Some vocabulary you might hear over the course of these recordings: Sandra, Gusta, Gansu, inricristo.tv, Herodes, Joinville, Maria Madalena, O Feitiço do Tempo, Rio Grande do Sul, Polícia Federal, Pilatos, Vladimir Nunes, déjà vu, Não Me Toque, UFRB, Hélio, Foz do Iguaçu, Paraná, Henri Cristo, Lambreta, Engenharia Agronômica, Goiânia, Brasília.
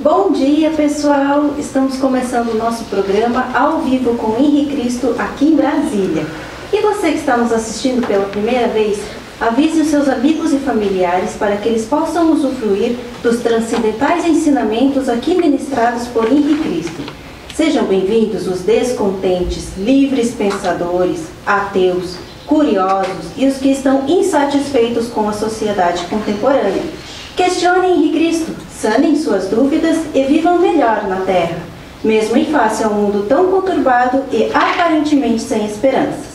Bom dia, pessoal! Estamos começando o nosso programa ao vivo com o Henrique Cristo aqui em Brasília. E você que está nos assistindo pela primeira vez, avise os seus amigos e familiares para que eles possam usufruir dos transcendentais ensinamentos aqui ministrados por Henrique Cristo. Sejam bem-vindos os descontentes, livres pensadores, ateus, curiosos e os que estão insatisfeitos com a sociedade contemporânea. Questionem Henri Cristo, sanem suas dúvidas e vivam melhor na Terra, mesmo em face a um mundo tão conturbado e aparentemente sem esperanças.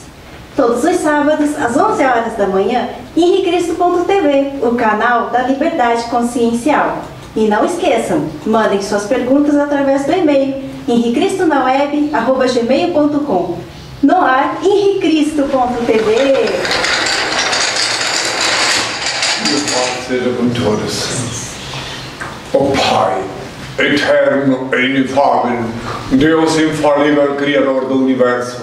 Todos os sábados, às 11 horas da manhã, inricristo.tv, o canal da liberdade consciencial. E não esqueçam, mandem suas perguntas através do e-mail inricristonaweb@gmail.com. No ar, inricristo.tv. Seja com todos. Ó Pai, eterno e inefável, Deus infalível, Criador do Universo,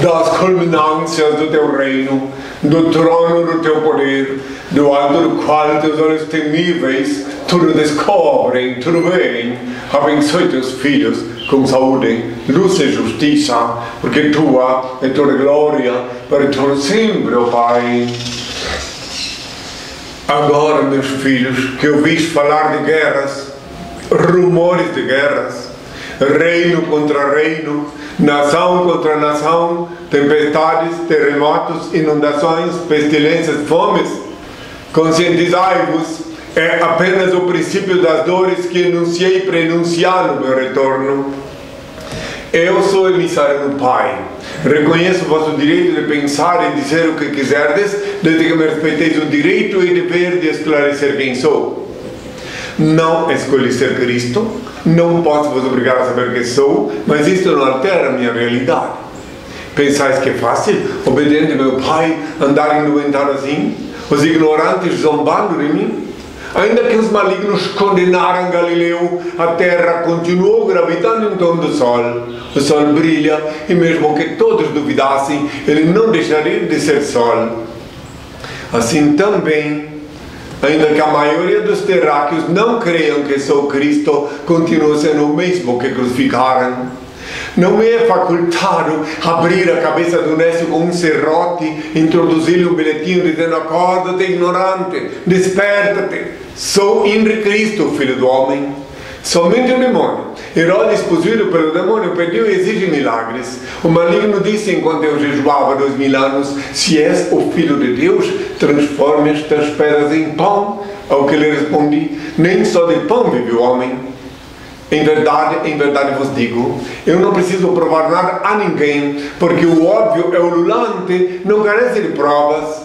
das culminâncias do Teu reino, do trono do Teu poder, do alto do qual Teus olhos temíveis tudo descobrem, tudo veem, abençoe Teus filhos com saúde, luz e justiça, porque Tua é Tua glória para todo sempre, ó Pai. Agora, meus filhos, que ouvis falar de guerras, rumores de guerras, reino contra reino, nação contra nação, tempestades, terremotos, inundações, pestilências, fomes, conscientizai-vos, é apenas o princípio das dores que enunciei para enunciar no meu retorno. Eu sou emissário do Pai. Reconheço o vosso direito de pensar e dizer o que quiserdes, desde que me respeiteis o direito e dever de esclarecer quem sou. Não escolhi ser Cristo, não posso vos obrigar a saber que sou, mas isto não altera a minha realidade. Pensais que é fácil, obedecendo meu Pai, andar endoentado assim? Os ignorantes zombando de mim? Ainda que os malignos condenaram Galileu, a terra continuou gravitando em torno do sol. O sol brilha, e mesmo que todos duvidassem, ele não deixaria de ser sol. Assim também, ainda que a maioria dos terráqueos não creiam que sou Cristo, continuo sendo o mesmo que crucificaram. Não me é facultado abrir a cabeça do necio com um serrote, introduzir-lhe um bilhetinho dizendo: acorda-te, ignorante, desperta-te. Sou Henri Cristo, filho do homem. Somente o demônio. Herodes, possuído pelo demônio, pediu e exige milagres. O maligno disse enquanto eu jejuava 2000 anos: se és o filho de Deus, transforme estas pedras em pão. Ao que lhe respondi: nem só de pão vive o homem. Em verdade vos digo, eu não preciso provar nada a ninguém, porque o óbvio é ululante, não carece de provas.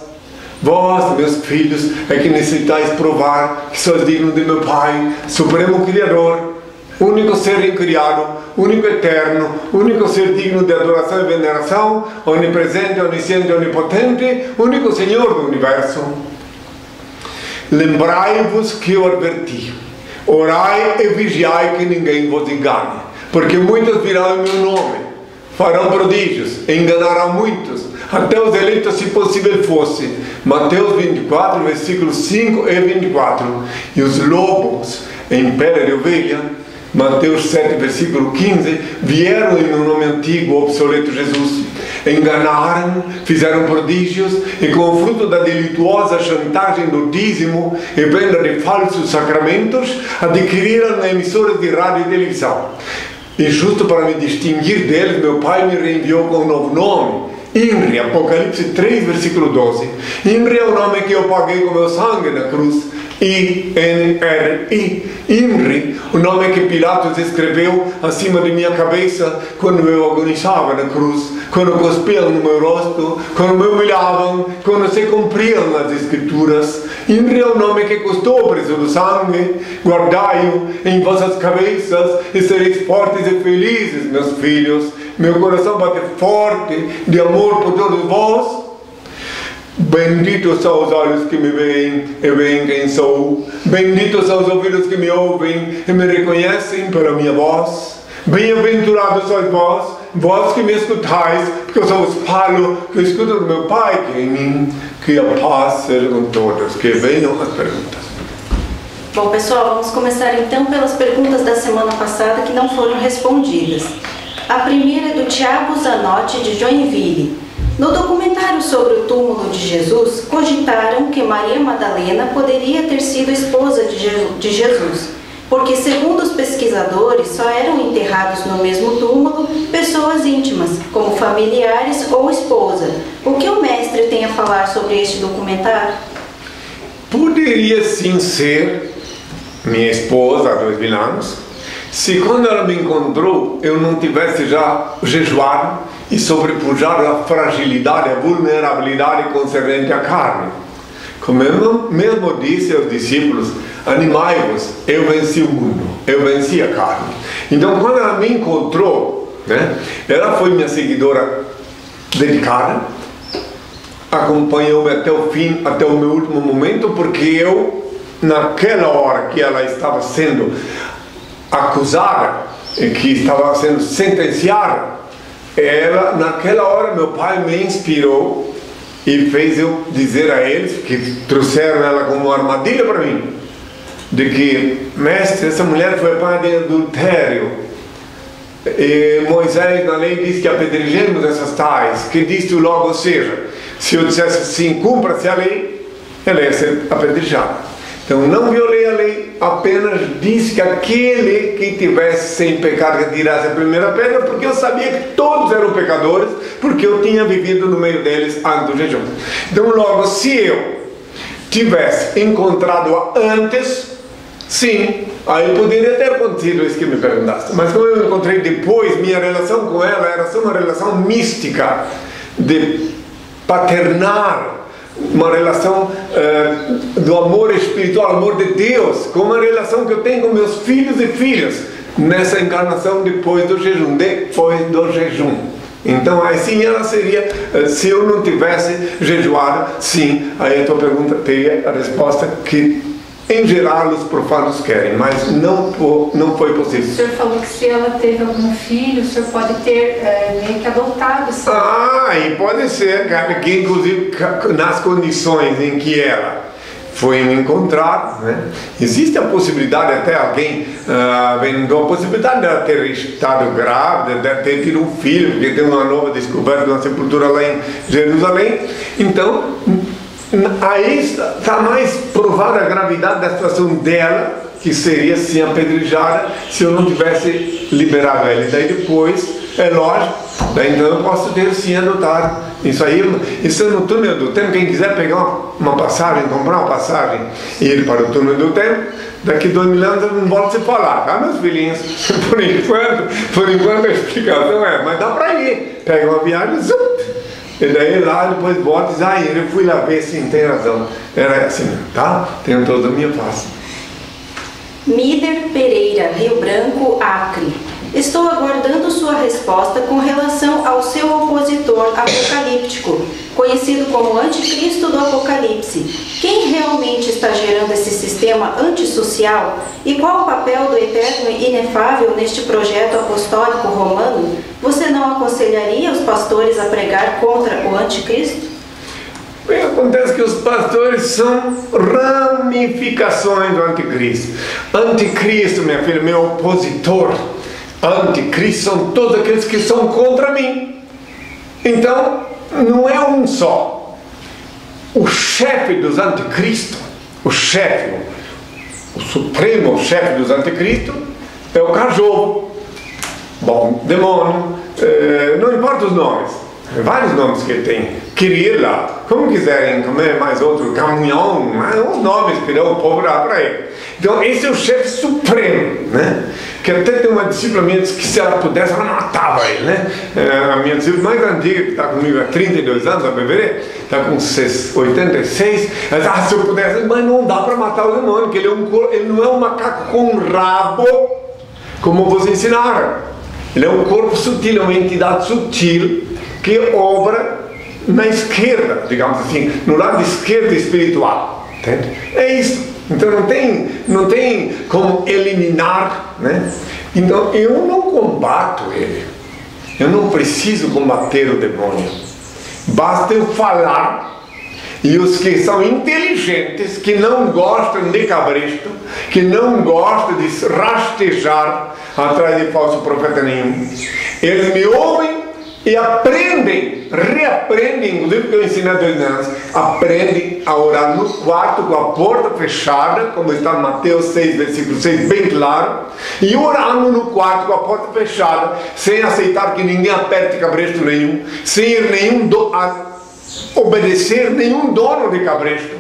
Vós, meus filhos, é que necessitais provar que sois dignos de meu Pai, Supremo Criador, único ser incriado, único eterno, único ser digno de adoração e veneração, onipresente, onisciente, onipotente, único Senhor do Universo. Lembrai-vos que eu adverti. Orai e vigiai que ninguém vos engane, porque muitos virão em meu nome, farão prodígios, e enganarão muitos, até os eleitos se possível fosse. Mateus 24, versículos 5 e 24. E os lobos, em pele de ovelha, Mateus 7, versículo 15, vieram em meu nome antigo, obsoleto Jesus. Enganaram, fizeram prodígios, e com o fruto da delituosa chantagem do dízimo e venda de falsos sacramentos, adquiriram emissoras de rádio e televisão. E justo para me distinguir deles, meu Pai me reenviou com um novo nome, Inri, Apocalipse 3, versículo 12. Inri é o nome que eu paguei com meu sangue na cruz. I-N-R-I. Inri, o nome que Pilatos escreveu acima de minha cabeça quando eu agonizava na cruz, quando cuspiam no meu rosto, quando me humilhavam, quando se cumpriam as escrituras. Inri é o nome que custou o preço do sangue. Guardai-o em vossas cabeças e sereis fortes e felizes, meus filhos. Meu coração bate forte de amor por todos vós. Benditos são os olhos que me veem e veem quem sou. Benditos são os ouvidos que me ouvem e me reconhecem pela minha voz. Bem-aventurados sois vós, vós que me escutais, porque eu só vos falo que eu escuto do meu Pai que é em mim. Que a paz seja com todos. Que venham as perguntas. Bom, pessoal, vamos começar então pelas perguntas da semana passada que não foram respondidas. A primeira é do Tiago Zanotti, de Joinville. No documentário sobre o túmulo de Jesus, cogitaram que Maria Madalena poderia ter sido esposa de Jesus, porque, segundo os pesquisadores, só eram enterrados no mesmo túmulo pessoas íntimas, como familiares ou esposa. O que o mestre tem a falar sobre este documentário? Poderia sim ser minha esposa há 2000 anos. Se quando ela me encontrou, eu não tivesse já jejuado e sobrepujado a fragilidade, a vulnerabilidade concernente à carne. Como eu mesmo disse aos discípulos, animai-vos, eu venci o mundo, eu venci a carne. Então quando ela me encontrou, né, ela foi minha seguidora dedicada, acompanhou-me até o fim, até o meu último momento, porque eu, naquela hora que ela estava sendo acusada, que estava sendo sentenciada, ela, naquela hora, meu pai me inspirou e fez eu dizer a eles, que trouxeram ela como uma armadilha para mim, de que, mestre, essa mulher foi paga de adultério, e Moisés na lei diz que apedrejemos essas tais, que disse logo, ou seja, se eu dissesse assim, cumpra-se a lei, ela ia ser apedrejada. Então não violei a lei, apenas disse que aquele que tivesse sem pecado que tirasse a primeira pedra, porque eu sabia que todos eram pecadores, porque eu tinha vivido no meio deles antes do jejum. Então logo, se eu tivesse encontrado-a antes, sim, aí poderia ter acontecido isso que me perguntaste. Mas como eu encontrei depois, minha relação com ela era só uma relação mística, de paternal, uma relação do amor espiritual, amor de Deus, como a relação que eu tenho com meus filhos e filhas nessa encarnação depois do jejum. Então aí sim ela seria, se eu não tivesse jejuado, sim, aí a tua pergunta teria a resposta que em geral os profanos querem, mas não foi possível. O senhor falou que se ela teve algum filho, o senhor pode ter meio que adotado. Sim. Ah, e pode ser, cara, que inclusive nas condições em que ela foi encontrada, né? Existe a possibilidade, até alguém vendou a possibilidade dela ter estado grávida, de ter tido um filho, porque tem uma nova descoberta de uma sepultura lá em Jerusalém. Então, aí está mais provada a gravidade da situação dela, que seria sim apedrejada se eu não tivesse liberado ela. E daí depois, é lógico, daí então eu posso ter sim adotado. Isso é no túnel do tempo. Quem quiser pegar uma passagem, comprar uma passagem e ir para o túnel do tempo, daqui 2000 anos eu não volto a se falar, tá, meus filhinhos? Por enquanto a explicação é, mas dá para ir, pega uma viagem, e daí lá depois bota e diz, ah, eu fui lá ver, sim, tem razão. Era assim, tá? Tenho toda a minha paz. Miller Pereira, Rio Branco, Acre. Estou aguardando sua resposta com relação ao seu opositor apocalíptico, conhecido como anticristo do Apocalipse. Quem realmente está gerando esse sistema antissocial? E qual o papel do eterno e inefável neste projeto apostólico romano? Você não aconselharia os pastores a pregar contra o anticristo? Bem, acontece que os pastores são ramificações do anticristo. Anticristo, minha filha, meu opositor, anticristo são todos aqueles que são contra mim. Então, não é um só. O chefe dos anticristo, o supremo chefe dos anticristo é o cachorro. Bom, demônio, não importa os nomes, vários nomes que ele tem, Kirila, como quiserem, comer mais outro, caminhão, os nomes que dão o povo dá para ele. Então esse é o chefe supremo, né? Que até tem uma discípula minha que se ela pudesse, ela matava ele, né? A minha discípula mais antiga, que está comigo há 32 anos, a beberê, está com 86, ela diz, ah, se eu pudesse, mas não dá para matar o demônio, porque ele não é um macaco com um rabo, como vocês ensinaram. Ele é um corpo sutil, é uma entidade sutil que obra na esquerda, digamos assim, no lado esquerdo espiritual, entende? É isso. Então não tem como eliminar, né? Então eu não combato ele, eu não preciso combater o demônio, basta eu falar E os que são inteligentes, que não gostam de cabresto, que não gostam de rastejar atrás de falso profeta nenhum, eles me ouvem e aprendem, reaprendem, inclusive porque eu ensino há 2 anos, aprendem a orar no quarto com a porta fechada, como está em Mateus 6, versículo 6, bem claro, e orando no quarto com a porta fechada, sem aceitar que ninguém aperte cabresto nenhum, sem ir nenhum obedecer nenhum dono de cabresto.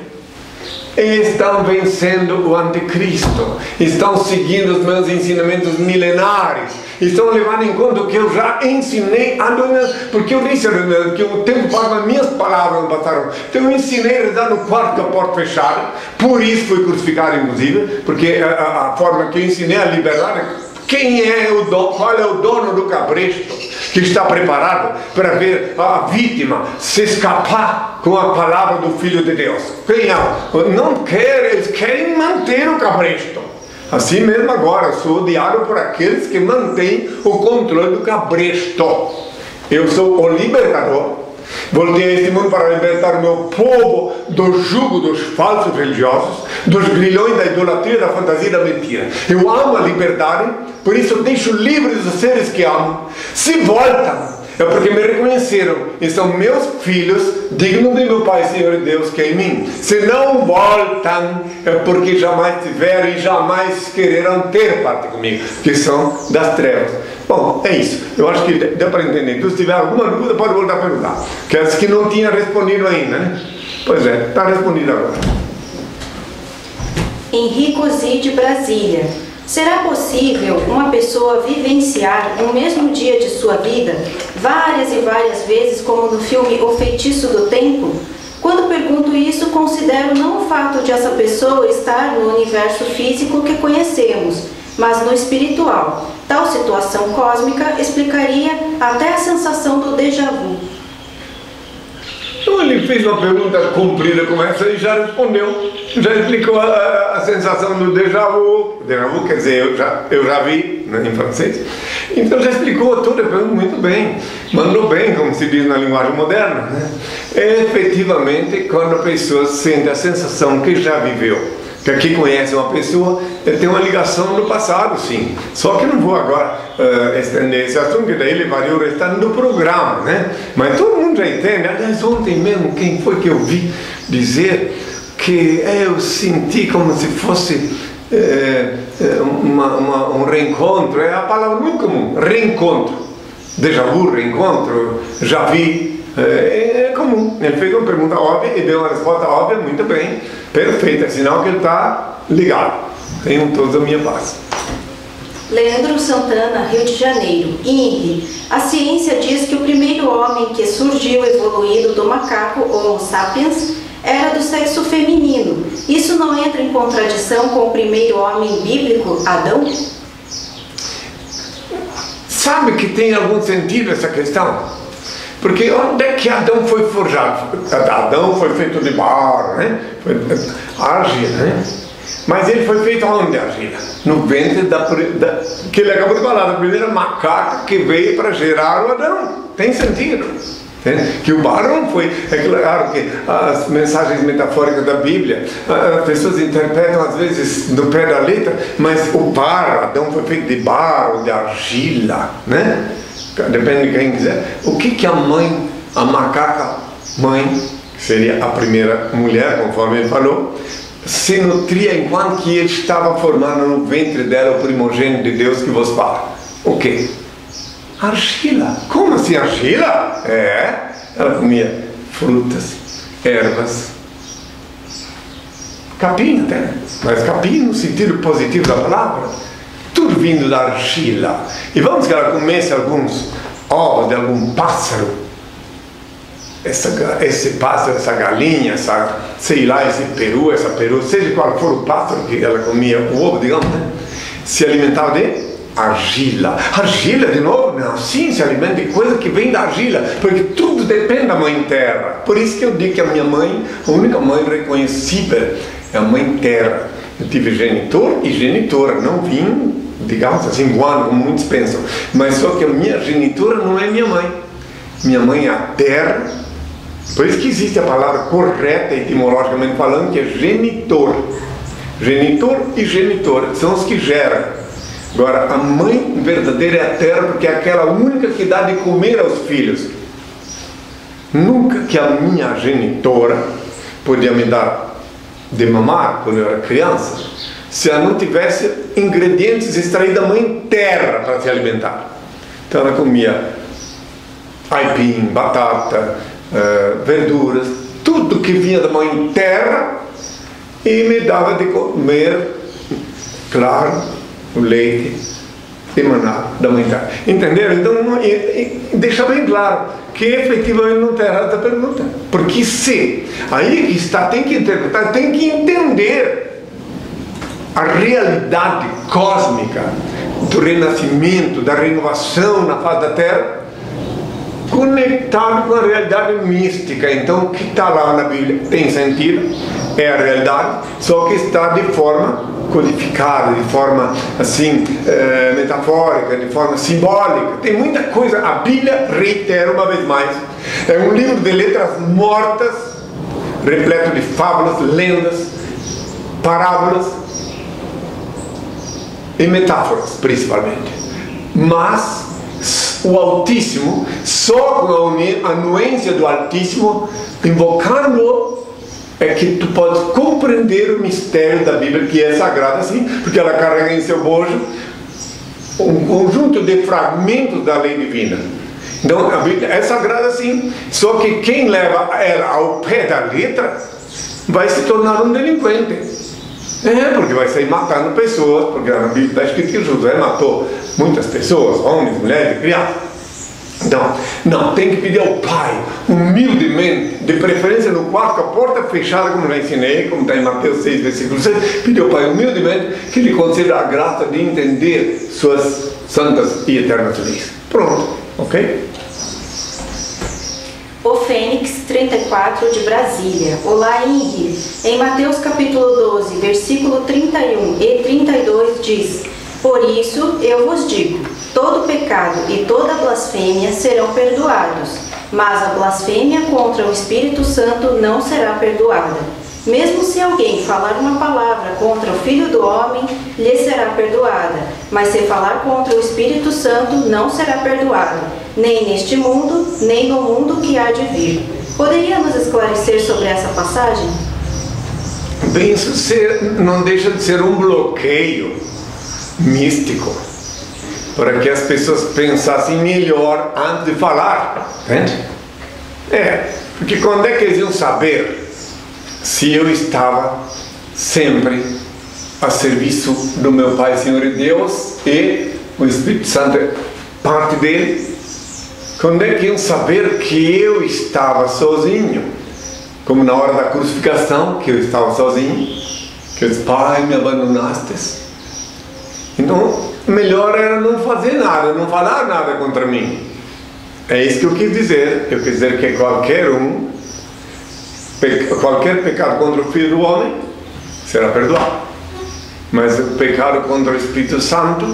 Eles estão vencendo o anticristo, estão seguindo os meus ensinamentos milenares, estão levando em conta o que eu já ensinei há 2 anos, porque eu disse que o tempo passa, minhas palavras não passaram. Então eu ensinei a rezar no quarto com a porta fechada, por isso fui crucificado, inclusive, porque a forma que eu ensinei a liberdade. Quem é o dono? Qual é o dono do cabresto que está preparado para ver a vítima se escapar com a palavra do Filho de Deus? Quem é? Não quer, eles querem manter o cabresto. Assim mesmo agora, sou odiado por aqueles que mantêm o controle do cabresto. Eu sou o libertador. Voltei a este mundo para libertar o meu povo do jugo dos falsos religiosos, dos grilhões da idolatria, da fantasia e da mentira. Eu amo a liberdade, por isso eu deixo livres os seres que amo. Se voltam, é porque me reconheceram e são meus filhos, dignos de meu Pai, Senhor Deus, que é em mim. Se não voltam, é porque jamais tiveram e jamais quererão ter parte comigo, que são das trevas. Bom, é isso. Eu acho que deu para entender. Então, se tiver alguma dúvida, pode voltar a perguntar. Que é que não tinha respondido ainda, né? Pois é, está respondido agora. Henri Cosi, de Brasília. Será possível uma pessoa vivenciar no mesmo dia de sua vida várias e várias vezes, como no filme O Feitiço do Tempo? Quando pergunto isso, considero não o fato de essa pessoa estar no universo físico que conhecemos, mas no espiritual. Tal situação cósmica explicaria até a sensação do déjà vu. Então ele fez uma pergunta comprida como essa e já respondeu, já explicou a sensação do déjà vu. Déjà vu quer dizer, eu já vi, né, em francês. Então já explicou toda a pergunta muito bem, mandou bem, como se diz na linguagem moderna, né? É efetivamente quando a pessoa sente a sensação que já viveu. Que aqui conhece uma pessoa, tem uma ligação no passado, sim. Só que não vou agora estender esse assunto, que daí levaria o restante do programa, né? Mas todo mundo já entende. Aliás, ontem mesmo, quem foi que eu vi dizer que eu senti como se fosse um reencontro? É a palavra muito comum, reencontro. Déjà vu, reencontro, já vi, é comum. Ele fez uma pergunta óbvia e deu uma resposta óbvia, muito bem. Perfeito, é sinal que ele está ligado. Tenho toda a minha paz. Leandro Santana, Rio de Janeiro. Inri, a ciência diz que o primeiro homem que surgiu evoluído do macaco, Homo sapiens, era do sexo feminino. Isso não entra em contradição com o primeiro homem bíblico, Adão? Sabe que tem algum sentido essa questão? Porque onde é que Adão foi forjado? Adão foi feito de barro, né? Foi argila, né? Mas ele foi feito onde, argila? No ventre da que ele acabou de falar, da primeira macaca que veio para gerar o Adão. Tem sentido. Que o barro não foi. É claro que as mensagens metafóricas da Bíblia, as pessoas interpretam às vezes no pé da letra, mas o barro, Adão foi feito de barro, de argila, né? Depende de quem quiser. O que a mãe, a macaca mãe, que seria a primeira mulher, conforme ele falou, se nutria enquanto que ele estava formando no ventre dela o primogênito de Deus que vos fala? O quê? Argila. Como assim argila? É, ela comia frutas, ervas, capim até, mas capim no sentido positivo da palavra. Tudo vindo da argila. E vamos que ela comece alguns ovos de algum pássaro. Esse pássaro, essa galinha, essa, sei lá, essa peru, seja qual for o pássaro que ela comia, o ovo, digamos, né? Se alimentava de argila. Argila de novo? Não, sim, se alimenta de coisa que vem da argila, porque tudo depende da mãe terra. Por isso que eu digo que a minha mãe, a única mãe reconhecível, é a mãe terra. Eu tive genitor e genitora, não vim, digamos assim, voando, como muitos pensam. Mas só que a minha genitora não é minha mãe. Minha mãe é a terra, Por isso que existe a palavra correta, etimologicamente falando, que é genitor. Genitor e genitora são os que geram. Agora, a mãe verdadeira é a terra, porque é aquela única que dá de comer aos filhos. Nunca que a minha genitora podia me dar de mamar quando eu era criança, se ela não tivesse ingredientes extraídos da mãe terra para se alimentar. Então ela comia aipim, batata, verduras, tudo que vinha da mãe terra, e me dava de comer, claro, o leite emanado da mãe terra. Entenderam? Então, deixa bem claro que efetivamente não tem errado a pergunta. Porque se, aí que está, tem que interpretar, tem que entender a realidade cósmica do renascimento, da renovação na face da terra, conectado com a realidade mística. Então, o que está lá na Bíblia tem sentido, é a realidade, só que está de forma codificada, de forma assim metafórica, de forma simbólica. Tem muita coisa. A Bíblia, reitero uma vez mais, é um livro de letras mortas, repleto de fábulas, lendas, parábolas e metáforas, principalmente. Mas o Altíssimo, só com a anuência do Altíssimo, invocando-o, é que tu pode compreender o mistério da Bíblia, que é sagrada sim, porque ela carrega em seu bojo um conjunto de fragmentos da lei divina. Então a Bíblia é sagrada sim, só que quem leva ela ao pé da letra vai se tornar um delinquente. Porque vai sair matando pessoas, porque na Bíblia está escrito que José matou muitas pessoas, homens, mulheres e crianças. Então, não, tem que pedir ao Pai, humildemente, de preferência no quarto, com a porta fechada, como já ensinei, como está em Mateus 6, versículo 6, pedir ao Pai humildemente que lhe conceda a graça de entender suas santas e eternas leis. Pronto, ok? Ofênix 34 de Brasília. Olá, Henri. Em Mateus capítulo 12, versículo 31 e 32 diz: por isso eu vos digo, todo pecado e toda blasfêmia serão perdoados, mas a blasfêmia contra o Espírito Santo não será perdoada. Mesmo se alguém falar uma palavra contra o Filho do Homem, lhe será perdoada, mas se falar contra o Espírito Santo não será perdoado, nem neste mundo, nem no mundo que há de vir. Poderia nos esclarecer sobre essa passagem? Bem, isso não deixa de ser um bloqueio místico, para que as pessoas pensassem melhor antes de falar, entende? Porque quando é que eles iam saber se eu estava sempre a serviço do meu Pai, Senhor e Deus, e o Espírito Santo é parte dele? Quando é que iam saber que eu estava sozinho? Como na hora da crucificação, que eu estava sozinho, que eu disse: Pai, me abandonastes. Então, melhor era não fazer nada, não falar nada contra mim. É isso que eu quis dizer. Eu quis dizer que qualquer pecado contra o Filho do Homem será perdoado. Mas o pecado contra o Espírito Santo,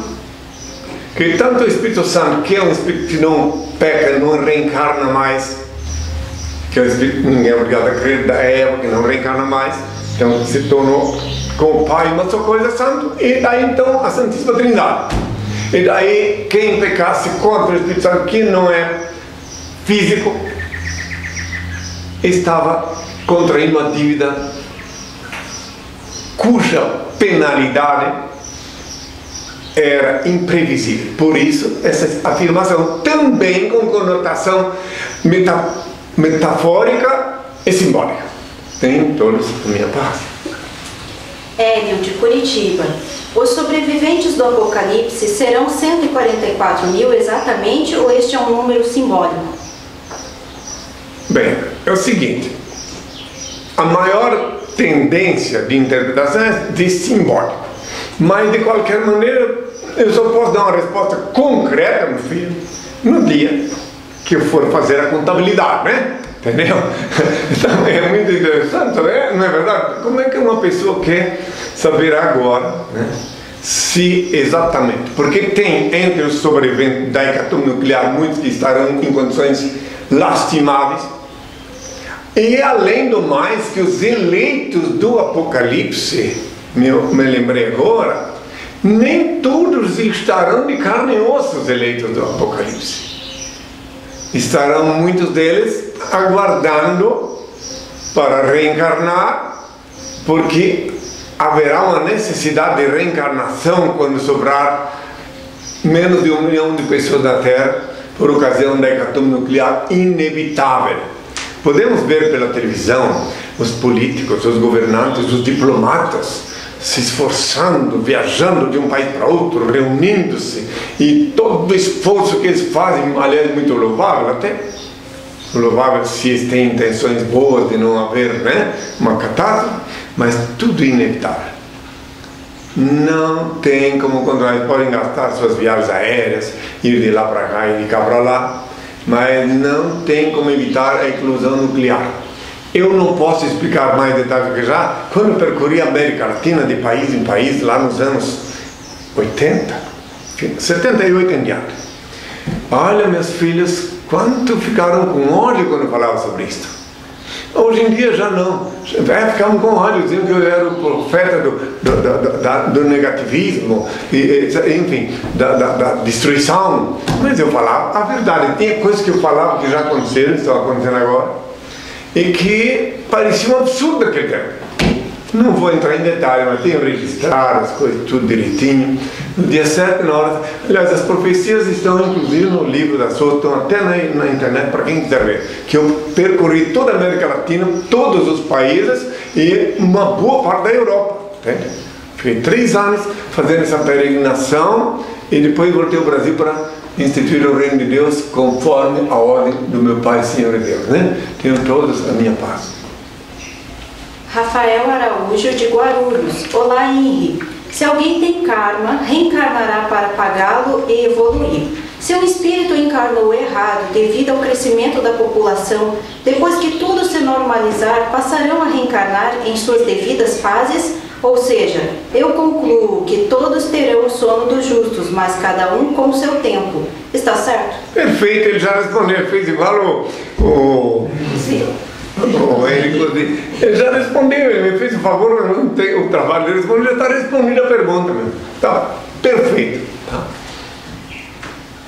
que tanto o Espírito Santo, que é um Espírito que não peca, não reencarna mais, que é um Espírito que ninguém é obrigado a crer, da Eva, que não reencarna mais, então se tornou com o Pai uma só coisa, santo, e daí então a Santíssima Trindade. E daí quem pecasse contra o Espírito Santo, que não é físico, estava contraindo uma dívida cuja penalidade era imprevisível. Por isso essa afirmação também com conotação metafórica e simbólica. Tem todos a minha parte. Hélio de Curitiba. Os sobreviventes do Apocalipse serão 144 mil exatamente, ou este é um número simbólico? Bem, é o seguinte: a maior tendência de interpretação é de simbólico, mas de qualquer maneira eu só posso dar uma resposta concreta, meu filho, no dia que eu for fazer a contabilidade, né? Entendeu? Então, é muito interessante, né? Não é verdade? Como é que uma pessoa quer saber agora, né, se exatamente? Porque tem entre os sobreviventes da hecatombe nuclear muitos que estarão em condições lastimáveis. E além do mais, que os eleitos do Apocalipse, me lembrei agora, nem todos estarão de carne e osso, os eleitos do Apocalipse. Estarão muitos deles aguardando para reencarnar, porque haverá uma necessidade de reencarnação quando sobrar menos de 1 milhão de pessoas da Terra por ocasião da hecatombe nuclear inevitável. Podemos ver pela televisão os políticos, os governantes, os diplomatas se esforçando, viajando de um país para outro, reunindo-se, e todo o esforço que eles fazem, aliás, muito louvável até, louvável se eles têm intenções boas de não haver, uma catástrofe, mas tudo inevitável. Não tem como controlar. Eles podem gastar suas viagens aéreas, ir de lá para cá e de cá para lá, mas não tem como evitar a eclosão nuclear. Eu não posso explicar mais detalhes, porque já quando percorri a América Latina de país em país, lá nos anos 80, 78 em diante, olha, meus filhos, quanto ficaram com ódio quando falava sobre isto. Hoje em dia já não. Ficavam com ódio, diziam que eu era o profeta do negativismo, enfim, da destruição. Mas eu falava a verdade. Tinha coisas que eu falava que já aconteceram, estão acontecendo agora, e que parecia um absurdo naquele tempo. Não vou entrar em detalhe, mas tenho registrado as coisas tudo direitinho. No dia 7, na hora... Aliás, as profecias estão inclusive no livro da Sua, estão até na internet, para quem quiser ver. Que eu percorri toda a América Latina, todos os países e uma boa parte da Europa. Entende? Fiquei 3 anos fazendo essa peregrinação e depois voltei ao Brasil para instituir o reino de Deus conforme a ordem do meu Pai, Senhor de Deus, Tenho todos a minha paz. Rafael Araújo de Guarulhos. Olá, Henri. Se alguém tem karma, reencarnará para pagá-lo e evoluir. Se um espírito encarnou errado devido ao crescimento da população, depois que tudo se normalizar, passarão a reencarnar em suas devidas fases? Ou seja, eu concluo que todos terão o sono dos justos, mas cada um com o seu tempo. Está certo? Perfeito, ele já respondeu. Fez igual o Henri Cosi. Ele já respondeu, ele me fez o favor, não tem o trabalho de responder, já está respondendo a pergunta. Tá, perfeito. Tá.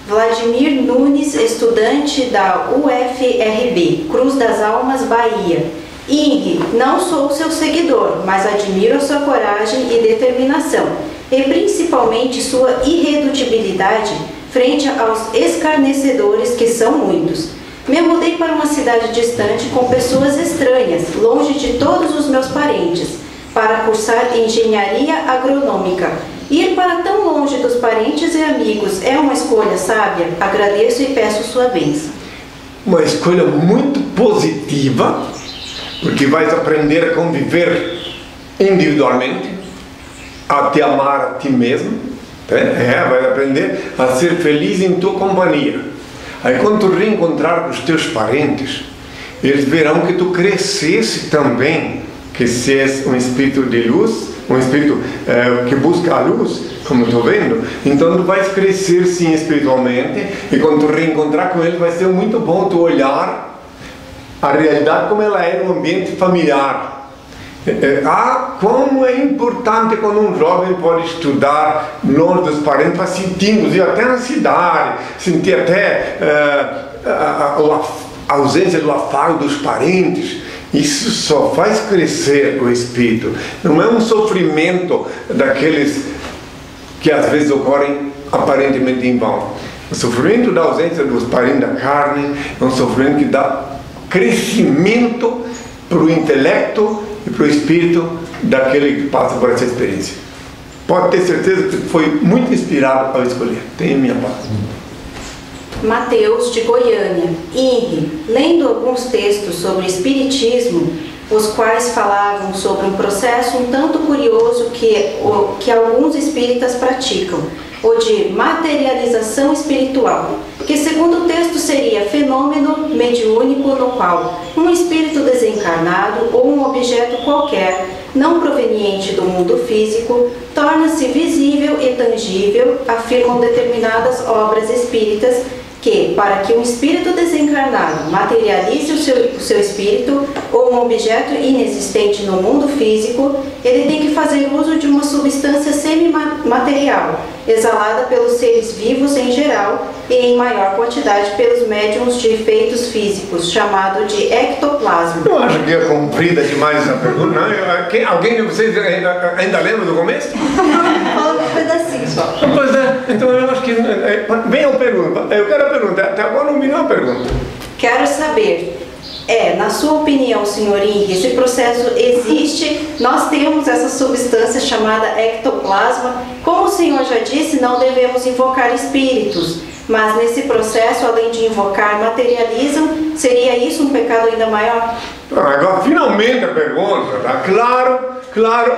Vladimir Nunes, estudante da UFRB, Cruz das Almas, Bahia. Henri, não sou seu seguidor, mas admiro a sua coragem e determinação, e principalmente sua irredutibilidade frente aos escarnecedores, que são muitos. Me mudei para uma cidade distante com pessoas estranhas, longe de todos os meus parentes, para cursar engenharia agronômica. Ir para tão longe dos parentes e amigos é uma escolha sábia? Agradeço e peço sua bênção. Uma escolha muito positiva, porque vais aprender a conviver individualmente, a te amar a ti mesmo, vais aprender a ser feliz em tua companhia. Aí quando tu reencontrar com os teus parentes, eles verão que tu crescesse também, que se és um espírito de luz, um espírito que busca a luz, como estou vendo, então tu vais crescer sim espiritualmente, e quando tu reencontrar com ele vai ser muito bom tu olhar a realidade como ela é no ambiente familiar. Como é importante quando um jovem pode estudar longe dos parentes, para sentir, inclusive, até na cidade, sentir até a ausência do afago dos parentes. Isso só faz crescer o espírito. Não é um sofrimento daqueles que às vezes ocorrem aparentemente em vão. O sofrimento da ausência dos parentes da carne é um sofrimento que dá crescimento para o intelecto e para o espírito daquele que passa por essa experiência. Pode ter certeza que foi muito inspirado ao escolher. Tenho minha paz. Mateus de Goiânia. Henri, lendo alguns textos sobre espiritismo, os quais falavam sobre um processo um tanto curioso que alguns espíritas praticam, o de materialização espiritual, que segundo o texto seria fenômeno mediúnico no qual um espírito desencarnado ou um objeto qualquer, não proveniente do mundo físico, torna-se visível e tangível, afirmam determinadas obras espíritas, que, para que um espírito desencarnado materialize o seu espírito, ou um objeto inexistente no mundo físico, ele tem que fazer uso de uma substância semimaterial, exalada pelos seres vivos em geral e em maior quantidade pelos médiums de efeitos físicos, chamado de ectoplasma. Eu acho que é comprida demais essa pergunta. Não? Alguém de vocês ainda lembra do começo? Fala um pedacinho só. Pois é, então eu acho que... Vem a pergunta. Eu quero a pergunta. Até agora não me deu a pergunta. Quero saber... na sua opinião, senhor Henri, esse processo existe, nós temos essa substância chamada ectoplasma, como o senhor já disse, não devemos invocar espíritos, mas nesse processo, além de invocar, materializam, seria isso um pecado ainda maior? Agora, finalmente a pergunta, tá? Claro,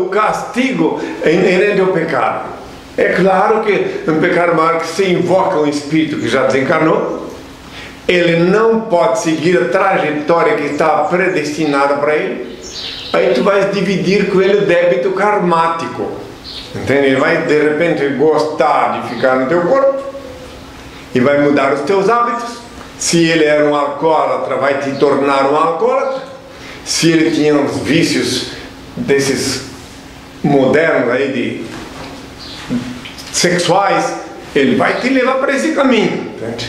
o castigo é inerente ao pecado. É claro que no pecado maior que se invoca um espírito que já desencarnou, ele não pode seguir a trajetória que está predestinada para ele. Aí tu vais dividir com ele o débito karmático. Entende? Ele vai de repente gostar de ficar no teu corpo e vai mudar os teus hábitos. Se ele era um alcoólatra, vai te tornar um alcoólatra. Se ele tinha uns vícios desses modernos aí de sexuais, ele vai te levar para esse caminho. Entende?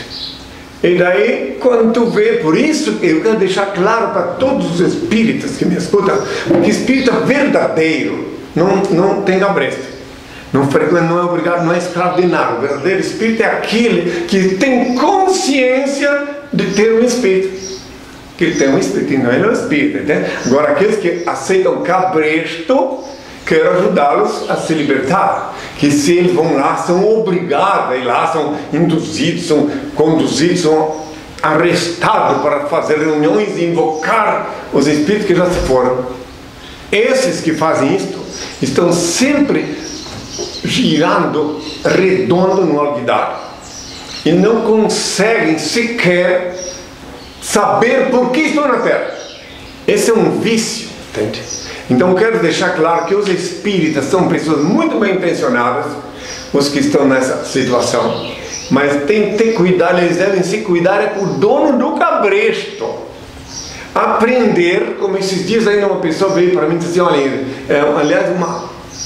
E daí, quando tu vê, por isso eu quero deixar claro para todos os espíritas que me escutam, que espírita verdadeiro não tem cabresta. Não frequenta, não é obrigado, não é escravo de nada. O verdadeiro espírito é aquele que tem consciência de ter um espírito. Que tem um espírito, e não é um espírito. Entende? Agora, aqueles que aceitam cabresto, quero ajudá-los a se libertar, que se eles vão lá, são obrigados a ir lá, são induzidos, são conduzidos, são arrestados para fazer reuniões e invocar os espíritos que já se foram. Esses que fazem isto, estão sempre girando redondo no alguidar e não conseguem sequer saber por que estão na Terra. Esse é um vício, entende? Então quero deixar claro que os espíritas são pessoas muito bem intencionadas, os que estão nessa situação, mas tem que ter cuidado, eles devem se cuidar com o dono do cabresto, aprender, como esses dias ainda uma pessoa veio para mim e disse assim, olha, aliás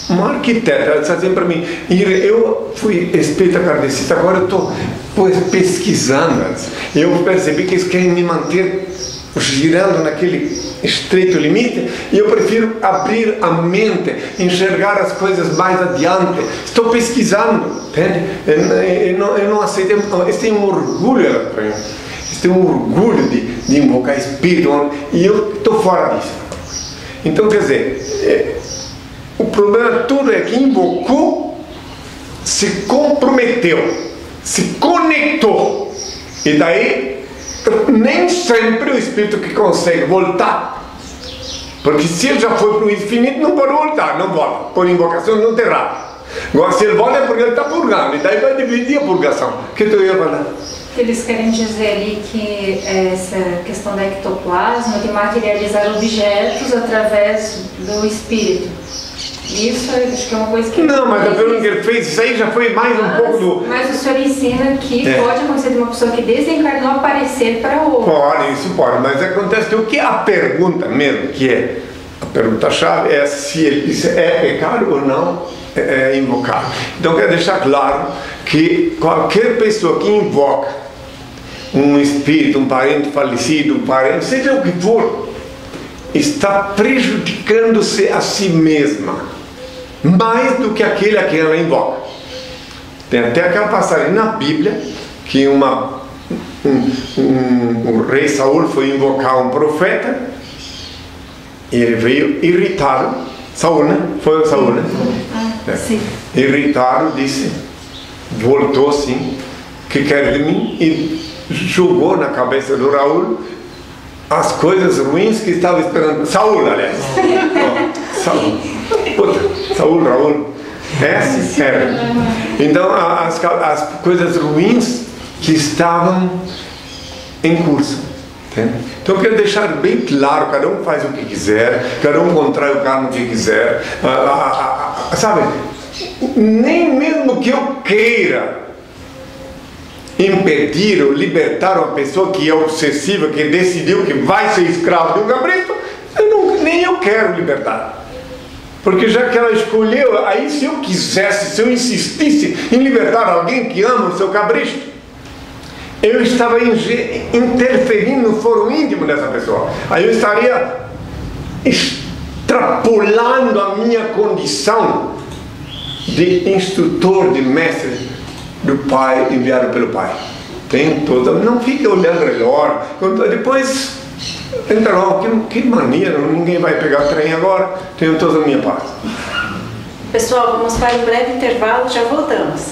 uma arquiteta, ela disse assim para mim, eu fui espírita kardecista, agora eu estou pesquisando, eu percebi que eles querem me manter girando naquele estreito limite e eu prefiro abrir a mente, enxergar as coisas mais adiante, estou pesquisando, entende? Eu não aceitei, eles têm um orgulho, de invocar espírito e eu estou fora disso. Então quer dizer, o problema todo é que invocou, se comprometeu, se conectou e daí nem sempre o espírito que consegue voltar, porque se ele já foi para o infinito não pode voltar, não volta, por invocação não terá. Agora se ele volta é porque ele está purgando, e daí vai dividir a purgação. O que tu ia falar? Eles querem dizer ali que essa questão da ectoplasma, de materializar objetos através do espírito. Isso acho que é uma coisa que... Não, mas a pergunta que ele fez, isso aí já foi mais um pouco do... Mas o senhor ensina que pode acontecer de uma pessoa que desencarnou aparecer para outra. Pode, isso pode, mas acontece que o que a pergunta mesmo, que é a pergunta-chave, é se ele, isso é pecado ou não é invocado. Então quero deixar claro que qualquer pessoa que invoca um espírito, um parente falecido, um parente, seja o que for, está prejudicando-se a si mesma mais do que aquele a quem ela invoca. Tem até aquela passagem na Bíblia que o rei Saul foi invocar um profeta e ele veio irritado. Saul, né? Foi o Saul, né? É. Irritado, disse, voltou sim, que quer de mim, e jogou na cabeça do Raul as coisas ruins que estava esperando. Saul, aliás. Saul. Puta, Saul, Raul. Essa era. Então, as coisas ruins que estavam em curso. Entende? Então, eu quero deixar bem claro, cada um faz o que quiser, cada um contrai o carro que quiser. Sabe? Nem mesmo que eu queira, impediram, libertaram a pessoa que é obsessiva, que decidiu que vai ser escravo de um cabrito, nem eu quero libertar. Porque já que ela escolheu, aí se eu quisesse, se eu insistisse em libertar alguém que ama o seu cabrito, eu estava interferindo no foro íntimo dessa pessoa. Aí eu estaria extrapolando a minha condição de instrutor, de mestre do Pai, enviado pelo Pai. Tem toda... Não fique olhando melhor. Depois... Entra logo, que mania, ninguém vai pegar trem agora, tenho toda a minha paz. Pessoal, vamos para um breve intervalo, já voltamos.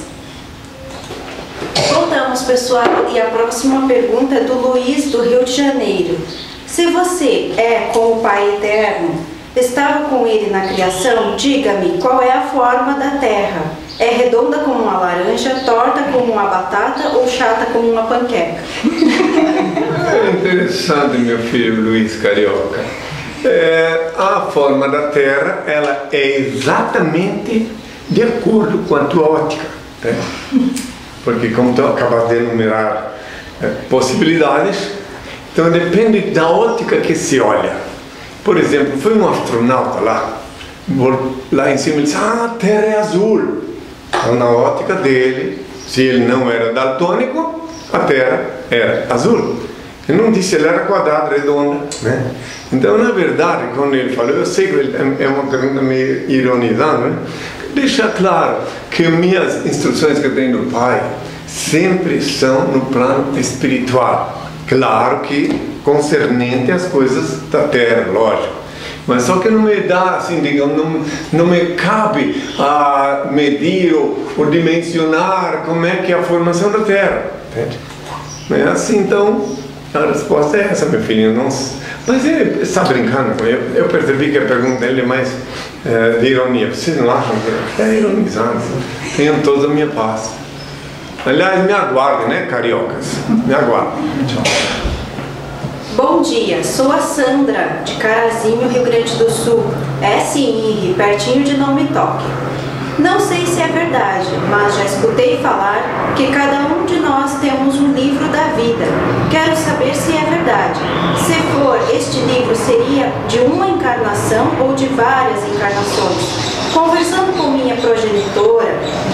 Voltamos, pessoal, e a próxima pergunta é do Luiz, do Rio de Janeiro. Se você é com o Pai Eterno, estava com Ele na criação, diga-me qual é a forma da Terra. É redonda como uma laranja, torta como uma batata ou chata como uma panqueca? É interessante, meu filho Luiz Carioca. A forma da Terra, ela é exatamente de acordo com a tua ótica. Né? Porque como tu acabas de enumerar possibilidades, então depende da ótica que se olha. Por exemplo, foi um astronauta lá em cima e disse, a Terra é azul. Então, na ótica dele, se ele não era daltônico, a Terra era azul. Ele não disse, ela era quadrada, redonda, né? Então, na verdade, quando ele falou, eu sei que ele é uma pergunta meio ironizando, né? Deixa claro que minhas instruções que eu tenho do Pai sempre são no plano espiritual. Claro que concernente às coisas da Terra, lógico. Mas só que não me dá, assim, digamos, não me cabe a medir ou dimensionar como é que é a formação da Terra, entende? É assim, então, a resposta é essa, meu filho. Não... Mas ele está brincando, eu percebi que a pergunta dele é mais de ironia. Vocês não acham que é ironizante? Tenham toda a minha paz. Aliás, me aguardem, né, cariocas? Me aguardem. Tchau. Bom dia, sou a Sandra, de Carazinho, Rio Grande do Sul. É sim, pertinho de Não Me Toque. Não sei se é verdade, mas já escutei falar que cada um de nós temos um livro da vida. Quero saber se é verdade. Se for, este livro seria de uma encarnação ou de várias encarnações? Conversando com minha progenitora,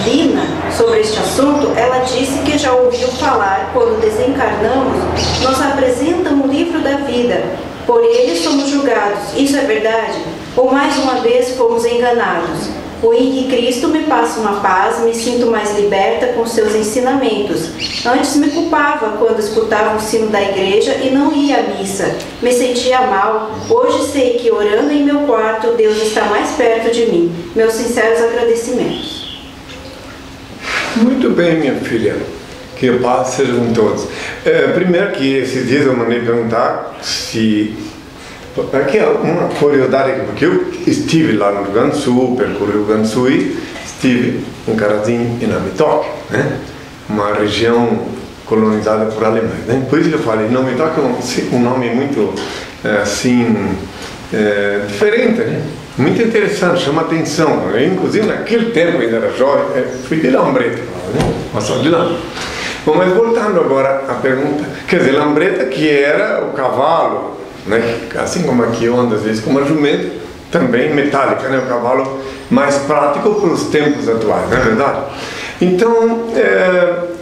Lina, sobre este assunto, ela disse que já ouviu falar, quando desencarnamos, nos apresentam o livro da vida. Por ele somos julgados. Isso é verdade? Ou mais uma vez fomos enganados? O Henri Cristo me passa uma paz, me sinto mais liberta com seus ensinamentos. Antes me culpava quando escutava o sino da igreja e não ia à missa. Me sentia mal. Hoje sei que orando em meu quarto, Deus está mais perto de mim. Meus sinceros agradecimentos. Muito bem, minha filha. Que a paz seja com todos. Primeiro que esses dias eu mandei perguntar se... Aqui é uma curiosidade, porque eu estive lá no Gansu, percorri o Gansu e estive em Carazinho e na Não Me Toque, né? Uma região colonizada por alemães, né? Por isso que eu falei, Não Me Toque é um nome muito, assim, diferente, né? Muito interessante, chama atenção. Eu, inclusive, naquele tempo ainda era jovem, fui de Lambreta, né? Passou de lá. Bom, mas voltando agora à pergunta, quer dizer, Lambreta que era o cavalo, né? Assim como aqui eu ando às vezes com uma jumenta, também metálica, né? O cavalo mais prático para os tempos atuais, não é verdade? Então,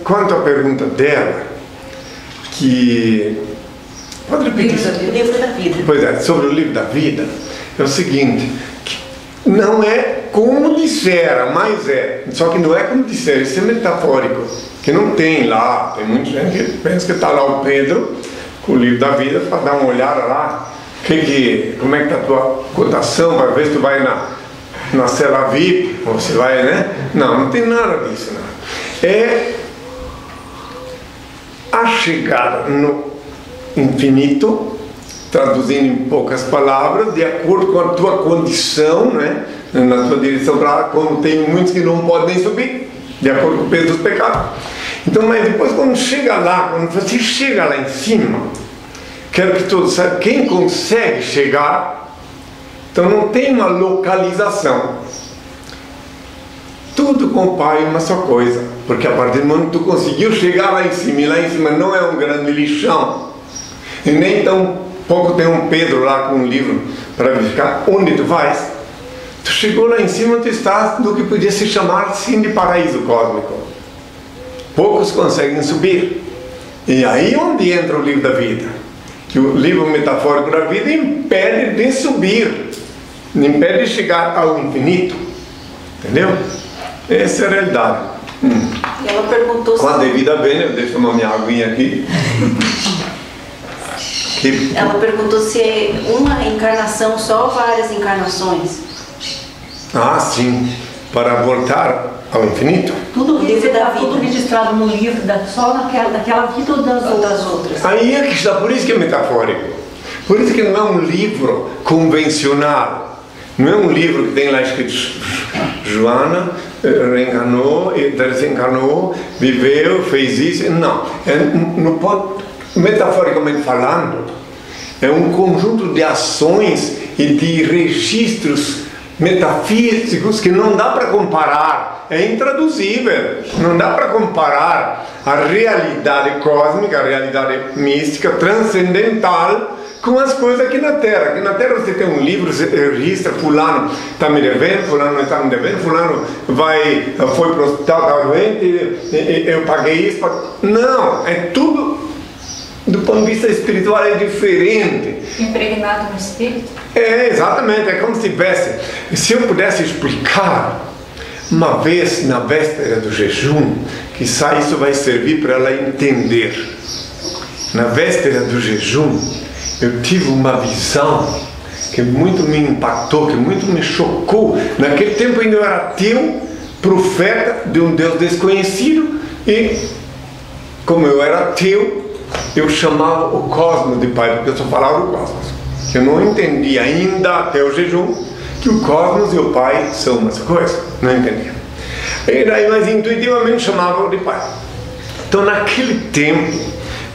quanto à pergunta dela, que... Pode repetir? Livro da vida. Pois é, sobre o livro da vida, é o seguinte, não é como dissera, mas é, só que não é como dissera, isso é metafórico, que não tem lá, tem muita gente que pensa que está lá o Pedro, o livro da vida, para dar uma olhada lá, como é que está a tua cotação, para ver se tu vai na cela VIP, ou se vai, né? Não tem nada disso, não. É a chegada no infinito, traduzindo em poucas palavras, de acordo com a tua condição, né? Na tua direção para lá, como tem muitos que não podem subir, de acordo com o peso dos pecados. Então, mas depois quando chega lá, quando você chega lá em cima, quero que todos saibam, quem consegue chegar, então não tem uma localização. tudo com o Pai é uma só coisa, porque a partir do momento que tu conseguiu chegar lá em cima, e lá em cima não é um grande lixão, e nem tão pouco tem um Pedro lá com um livro para verificar onde tu vais, tu chegou lá em cima, tu estás no que podia se chamar sim de paraíso cósmico. Poucos conseguem subir, e aí onde entra o livro da vida, que o livro metafórico da vida impede de subir, impede de chegar ao infinito, entendeu? Essa é a realidade. Ela perguntou com a devida vênia, deixa eu tomar minha aguinha aqui. Ela perguntou se é uma encarnação só ou várias encarnações. Ah, sim. Para voltar ao infinito. Tudo registrado no livro, só daquela vida ou das outras. Aí é que está, por isso que é metafórico. Por isso que não é um livro convencional. Não é um livro que tem lá escrito Joana reencarnou, desencarnou, viveu, fez isso. Não. Não pode. Metaforicamente falando, é um conjunto de ações e de registros metafísicos que não dá para comparar, é intraduzível, não dá para comparar a realidade cósmica, a realidade mística, transcendental, com as coisas aqui na Terra. Aqui na Terra você tem um livro, você registra, fulano está me devendo, fulano não está me devendo, fulano foi para o hospital, está doente, eu paguei isso, paguei... Não, é tudo... Do ponto de vista espiritual é diferente. Impregnado no espírito? É, exatamente, é como se tivesse. Se eu pudesse explicar, uma vez na véspera do jejum, quizá isso vai servir para ela entender. Na véspera do jejum, eu tive uma visão que muito me impactou, que muito me chocou. Naquele tempo ainda eu era ateu, profeta de um Deus desconhecido, e como eu era ateu, eu chamava o cosmos de Pai, porque eu só falava o cosmos. Eu não entendia ainda, até o jejum, que o cosmos e o Pai são uma só coisa. Não entendia. E daí, mas intuitivamente chamava de Pai. Então, naquele tempo,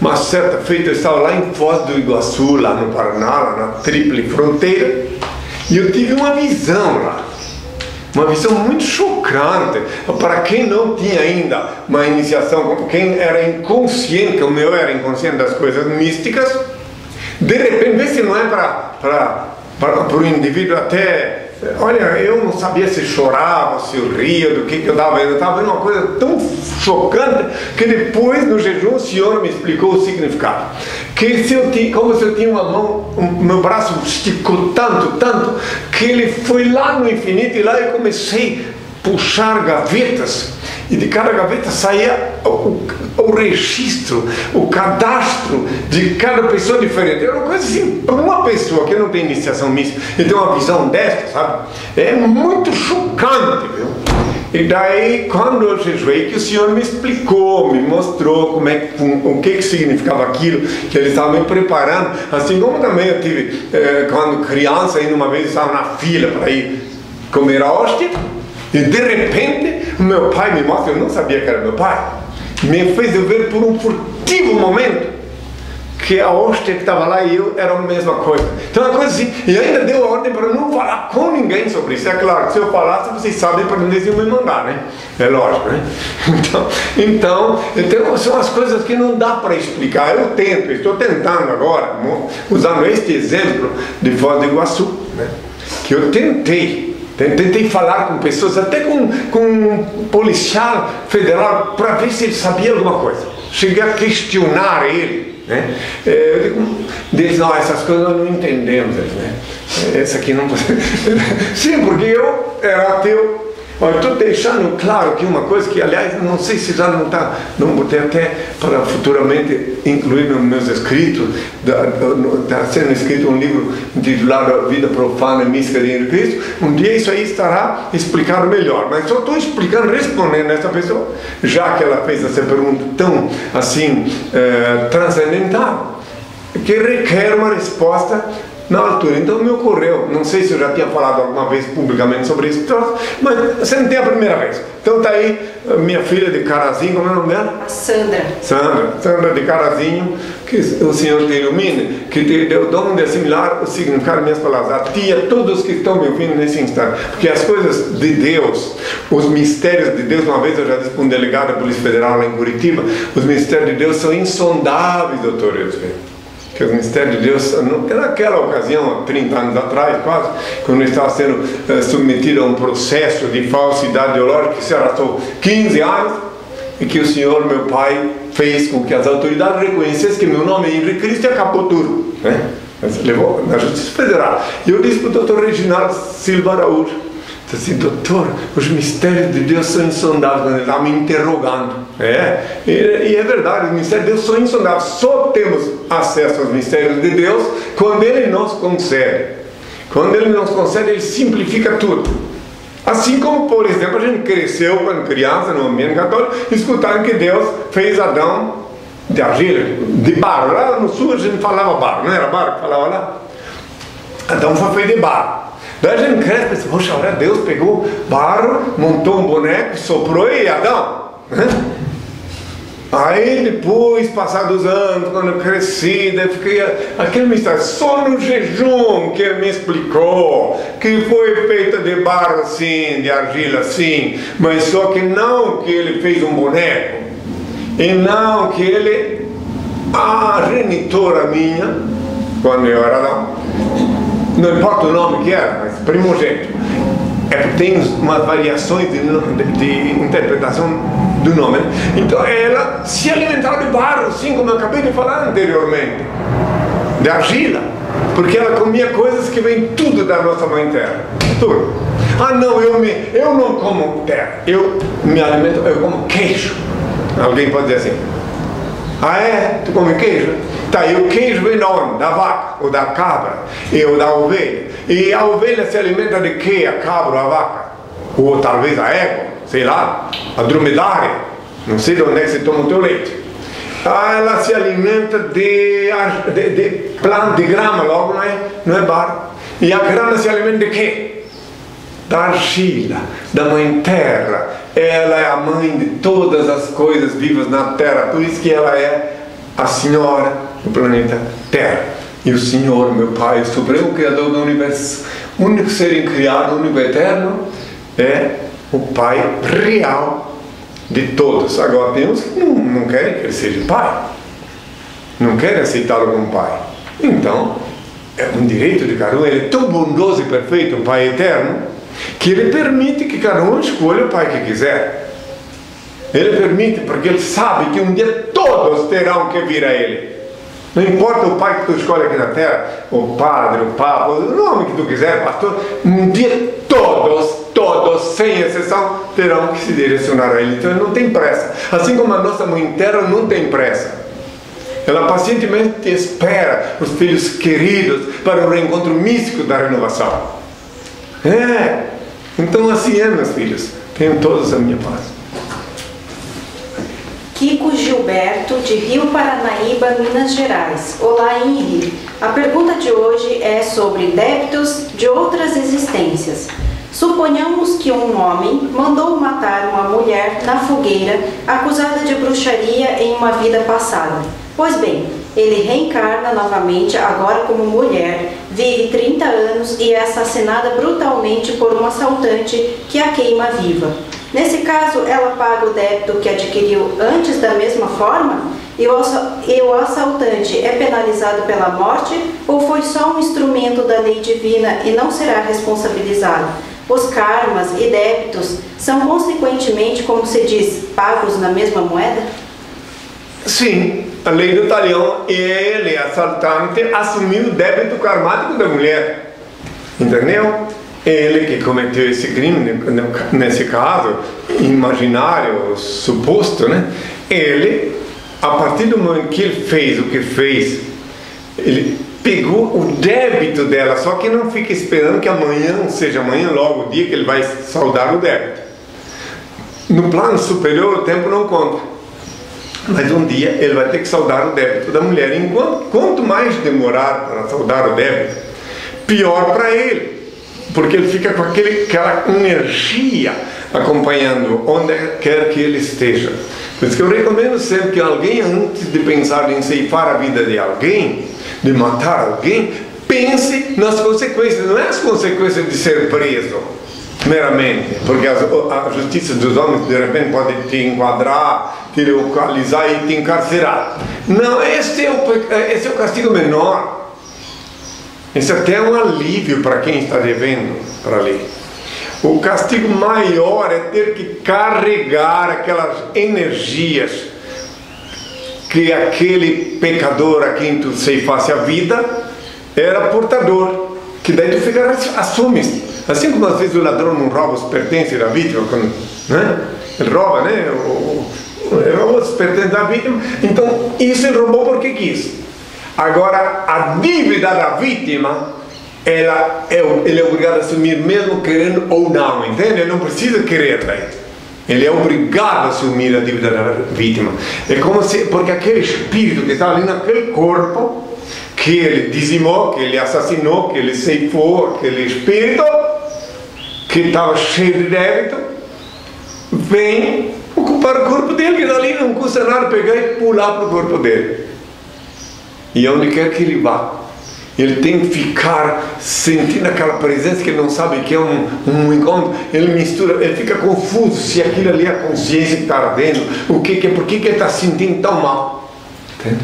uma certa feita, eu estava lá em Foz do Iguaçu, lá no Paraná, lá na tríplice fronteira, e eu tive uma visão lá. Uma visão muito chocante para quem não tinha ainda uma iniciação, quem era inconsciente, como eu era inconsciente das coisas místicas. De repente, vê se não é para o indivíduo até... Olha, eu não sabia se chorava, se eu ria, do que eu estava vendo. Eu estava vendo uma coisa tão chocante que depois, no jejum, o Senhor me explicou o significado. Que se eu tinha, como se eu tinha uma mão, meu braço esticou tanto, que ele foi lá no infinito e lá eu comecei a puxar gavetas. E de cada gaveta saía o registro, o cadastro de cada pessoa diferente. Era uma coisa assim, para uma pessoa que não tem iniciação mística e tem uma visão dessa, sabe? É muito chocante, viu? E daí, quando eu jejuei, que o Senhor me explicou, me mostrou como é, o que significava aquilo, que ele estava me preparando. Assim como também eu tive, quando criança, ainda uma vez eu estava na fila para ir comer a hóstia, e de repente, o meu pai me mostra, eu não sabia que era meu pai, me fez eu ver por um furtivo momento que a hóstia que estava lá e eu era a mesma coisa. Então é uma coisa assim, e ainda deu a ordem para eu não falar com ninguém sobre isso. É claro que se eu falasse, vocês sabem para onde eles iam me mandar, né? É lógico, né? Então são as coisas que não dá para explicar. Eu tento, estou tentando agora, usando este exemplo de Foz do Iguaçu, né? Que eu tentei falar com pessoas, até com um policial federal, para ver se ele sabia alguma coisa. Cheguei a questionar ele, né? Eu digo, disse, não, essas coisas nós não entendemos, né? Essa aqui não pode... Sim, porque eu era ateu. Eu estou deixando claro que uma coisa que, aliás, não sei se já não está... Não botei até para futuramente incluir nos meus escritos. Está sendo escrito um livro intitulado A Vida Profana e Mística de Henri Cristo. Um dia isso aí estará explicado melhor. Mas só estou explicando, respondendo a essa pessoa, já que ela fez essa pergunta tão, assim, transcendental, que requer uma resposta na altura. Então me ocorreu, não sei se eu já tinha falado alguma vez publicamente sobre isso, mas sentei a primeira vez. Então tá aí minha filha de Carazinho, como é o nome dela? Sandra. Sandra, Sandra de Carazinho, que o Senhor te ilumine, que te deu o dom de assimilar o significado de minhas palavras. A ti e a todos que estão me ouvindo nesse instante. Porque as coisas de Deus, os mistérios de Deus, uma vez eu já disse para um delegado da Polícia Federal lá em Curitiba, os mistérios de Deus são insondáveis, doutor Eusébio. Que o mistério de Deus, naquela ocasião, há 30 anos atrás, quase, quando estava sendo submetido a um processo de falsidade ideológica que se arrastou 15 anos, e que o Senhor, meu Pai, fez com que as autoridades reconhecessem que meu nome é Henrique Cristo e acabou tudo, né? Mas levou na Justiça Federal. E eu disse para o doutor Reginaldo Silva Araújo, disse assim, doutor, os mistérios de Deus são insondáveis, quando ele estava me interrogando. É, e é verdade, os mistérios de Deus são insondáveis. Só temos acesso aos mistérios de Deus quando Ele nos concede. Quando Ele nos concede, Ele simplifica tudo. Assim como, por exemplo, a gente cresceu quando criança no ambiente católico, escutando que Deus fez Adão de argila, de barro. Lá no sul a gente falava barro, não era barro que falava lá? Adão foi feito de barro. Daí a gente cresce e pensa, poxa, olha, Deus pegou barro, montou um boneco, soprou e Adão. Aí depois, passados anos, quando eu cresci, daí fiquei aquele mistério, só no jejum que ele me explicou que foi feita de barro assim, de argila assim, mas só que não que ele fez um boneco, e não que ele, a genitora minha, quando eu era Adão, não importa o nome que era, mas primogênito, é que tem umas variações de interpretação do nome. Então ela se alimentava de barro, assim como eu acabei de falar anteriormente, de argila, porque ela comia coisas que vêm tudo da nossa mãe terra, tudo. Ah não, eu não como terra, eu me alimento, eu como queijo. Alguém pode dizer assim, ah é? Tu come queijo? Tá, e o queijo enorme, da vaca, ou da cabra, e ou da ovelha. E a ovelha se alimenta de quê? A cabra ou a vaca? Ou talvez a égua, sei lá, a dromedária, não sei de onde é que você toma o teu leite. Ah, ela se alimenta de planta, de grama, logo não é barro. E a grama se alimenta de quê? Da argila, da mãe terra. Ela é a mãe de todas as coisas vivas na terra, por isso que ela é a senhora do planeta Terra. E o Senhor, meu Pai, o Supremo Criador do Universo, o único ser criado, o único eterno, é o Pai real de todos. Agora, tem uns que não querem que ele seja Pai, não querem aceitá-lo como Pai. Então, é um direito de cada um. Ele é tão bondoso e perfeito, um Pai eterno, que ele permite que cada um escolha o Pai que quiser. Ele permite, porque ele sabe que um dia todos terão que vir a ele. Não importa o pai que tu escolhe aqui na terra, o padre, o papa, o nome que tu quiser, pastor, um dia todos, sem exceção, terão que se direcionar a ele. Então ele não tem pressa. Assim como a nossa mãe terra não tem pressa. Ela pacientemente espera os filhos queridos para o reencontro místico da renovação. É, então assim é, meus filhos. Tenham todos a minha paz. Kiko Gilberto, de Rio Paranaíba, Minas Gerais. Olá, Henri. A pergunta de hoje é sobre débitos de outras existências. Suponhamos que um homem mandou matar uma mulher na fogueira acusada de bruxaria em uma vida passada. Pois bem, ele reencarna novamente, agora como mulher, vive 30 anos e é assassinada brutalmente por um assaltante que a queima viva. Nesse caso, ela paga o débito que adquiriu antes da mesma forma? E o assaltante é penalizado pela morte ou foi só um instrumento da lei divina e não será responsabilizado? Os karmas e débitos são consequentemente, como se diz, pagos na mesma moeda? Sim, a lei do talião, ele, assaltante, assumiu o débito karmático da mulher. Entendeu? Ele que cometeu esse crime, nesse caso, imaginário, suposto, né? Ele, a partir do momento que ele fez o que fez, ele pegou o débito dela, só que não fica esperando que amanhã, ou seja, amanhã logo o dia que ele vai saldar o débito. No plano superior o tempo não conta, mas um dia ele vai ter que saldar o débito da mulher. Enquanto, quanto mais demorar para saldar o débito, pior para ele, porque ele fica com aquela energia acompanhando onde quer que ele esteja. Por isso que eu recomendo sempre que alguém, antes de pensar em ceifar a vida de alguém, de matar alguém, pense nas consequências, não é as consequências de ser preso meramente, porque a justiça dos homens de repente pode te enquadrar, te localizar e te encarcerar. Não, esse é o castigo menor. Esse até é um alívio para quem está devendo para a lei. O castigo maior é ter que carregar aquelas energias que aquele pecador a quem tu ceifasse a vida era portador, que daí tu fica, assumes. Assim como às vezes o ladrão não rouba os pertences da vítima, quando, né? Ele rouba, né? Ele rouba os pertences da vítima, então isso ele roubou porque quis. Agora, a dívida da vítima, ele é obrigado a assumir mesmo querendo ou não, entende? Ele não precisa querer, daí. Ele é obrigado a assumir a dívida da vítima. É como se, porque aquele espírito que está ali naquele corpo, que ele dizimou, que ele assassinou, que ele ceifou, aquele espírito que estava cheio de débito, vem ocupar o corpo dele, que dali não custa nada pegar e pular para o corpo dele. E onde quer que ele vá, ele tem que ficar sentindo aquela presença que ele não sabe que é um encontro. Ele mistura, ele fica confuso se aquilo ali é a consciência que está ardendo, por que ele está se sentindo tão mal. Entende?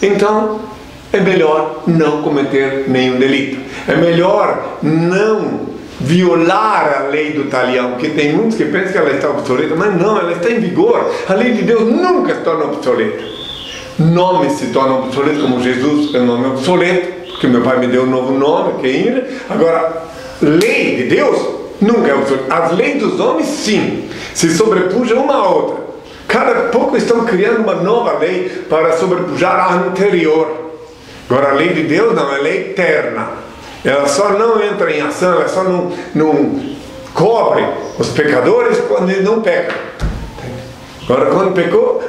Então, é melhor não cometer nenhum delito. É melhor não violar a lei do talião, porque tem muitos que pensam que ela está obsoleta, mas não, ela está em vigor. A lei de Deus nunca se torna obsoleta. Nomes se tornam obsoletos, como Jesus é um nome obsoleto, porque meu pai me deu um novo nome, que é Inri. Agora, lei de Deus nunca é obsoleta. As leis dos homens, sim, se sobrepujam uma à outra. Cada pouco estão criando uma nova lei para sobrepujar a anterior. Agora, a lei de Deus não, é lei eterna. Ela só não entra em ação, ela só não cobre os pecadores quando eles não pecam. Agora, quando pecou,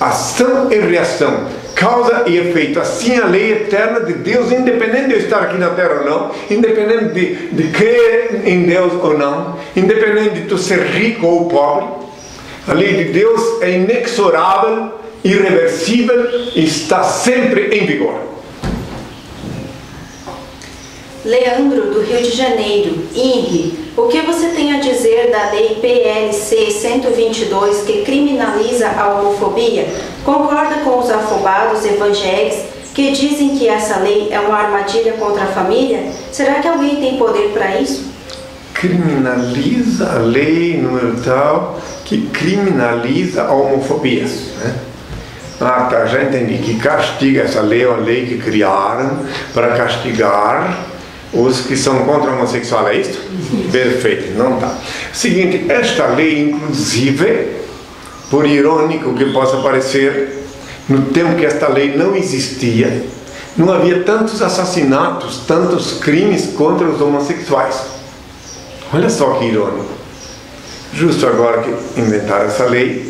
ação e reação, causa e efeito. Assim a lei eterna de Deus, independente de eu estar aqui na terra ou não, independente de crer em Deus ou não, independente de tu ser rico ou pobre, a lei de Deus é inexorável, irreversível e está sempre em vigor. Leandro, do Rio de Janeiro. Henri, o que você tem a dizer da lei PLC 122 que criminaliza a homofobia? Concorda com os afobados evangélicos que dizem que essa lei é uma armadilha contra a família? Será que alguém tem poder para isso? Criminaliza a lei número tal que criminaliza a homofobia, né? Ah, tá, já entendi. Que castiga essa lei, é uma lei que criaram para castigar os que são contra o homossexual, é isso? Perfeito, não tá. Seguinte, esta lei, inclusive, por irônico que possa parecer, no tempo que esta lei não existia, não havia tantos assassinatos, tantos crimes contra os homossexuais. Olha só que irônico. Justo agora que inventaram essa lei,